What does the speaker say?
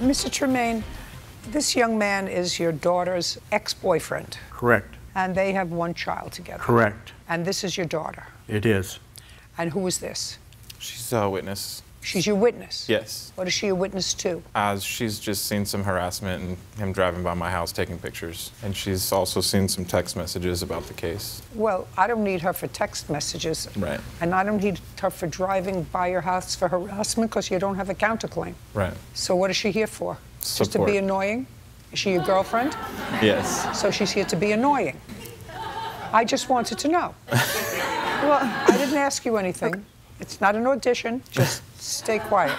Mr. Tremaine, this young man is your daughter's ex-boyfriend. Correct. And they have one child together. Correct. And this is your daughter. It is. And who is this? She's a witness. She's your witness? Yes. What is she a witness to? She's just seen some harassment and him driving by my house taking pictures. And she's also seen some text messages about the case. Well, I don't need her for text messages. Right. And I don't need her for driving by your house for harassment because you don't have a counterclaim. Right. So what is she here for? Support. Just to be annoying? Is she your girlfriend? Yes. So she's here to be annoying. I just wanted to know. Well, I didn't ask you anything. Okay. It's not an audition, just stay quiet.